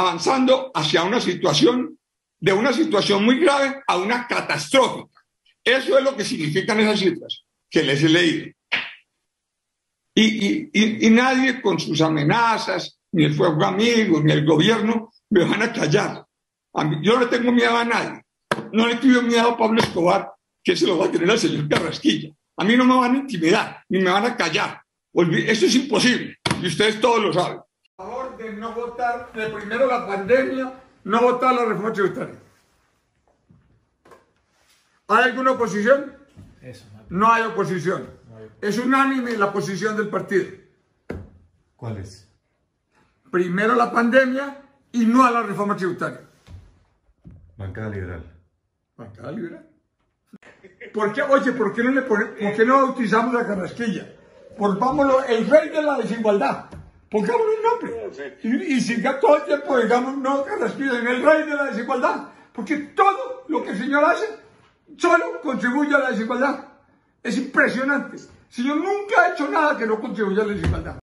avanzando hacia una situación, de una situación muy grave a una catastrófica. Eso es lo que significan esas cifras que les he leído. Y nadie con sus amenazas, ni el fuego amigo, ni el gobierno, me van a callar. A mí, yo no tengo miedo a nadie. No le tuve miedo a Pablo Escobar, que se lo va a tener al señor Carrasquilla. A mí no me van a intimidar, ni me van a callar. Eso es imposible, y ustedes todos lo saben. A favor de no votar, de primero la pandemia, no votar la reforma tributaria. ¿Hay alguna oposición? No hay oposición. Es unánime la posición del partido. ¿Cuál es? Primero la pandemia y no a la reforma tributaria. Bancada liberal. ¿Bancada liberal? ¿Por qué? Oye, ¿por qué no bautizamos a Carrasquilla? Volvámoslo el rey de la desigualdad. Pongámosle un nombre. Y siga todo el tiempo, digamos, no, Carrasquilla, en el rey de la desigualdad. Porque todo lo que el señor hace solo contribuye a la desigualdad. Es impresionante. El señor nunca ha hecho nada que no contribuya a la desigualdad.